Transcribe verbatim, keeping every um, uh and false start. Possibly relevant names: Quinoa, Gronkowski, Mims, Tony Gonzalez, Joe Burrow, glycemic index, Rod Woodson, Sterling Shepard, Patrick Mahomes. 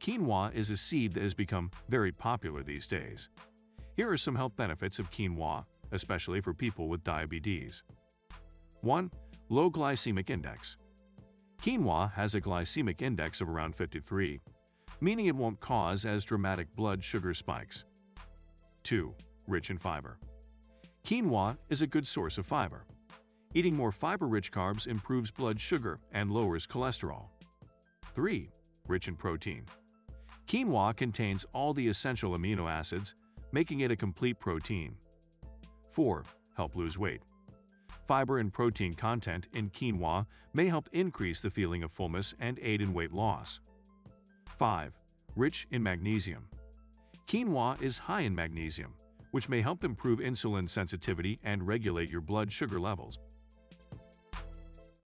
Quinoa is a seed that has become very popular these days. Here are some health benefits of quinoa, especially for people with diabetes. one. Low glycemic index. Quinoa has a glycemic index of around fifty-three, meaning it won't cause as dramatic blood sugar spikes. two. Rich in fiber. Quinoa is a good source of fiber. Eating more fiber-rich carbs improves blood sugar and lowers cholesterol. three. Rich in protein. Quinoa contains all the essential amino acids, making it a complete protein. four. Help lose weight. Fiber and protein content in quinoa may help increase the feeling of fullness and aid in weight loss. five. Rich in magnesium. Quinoa is high in magnesium, which may help improve insulin sensitivity and regulate your blood sugar levels.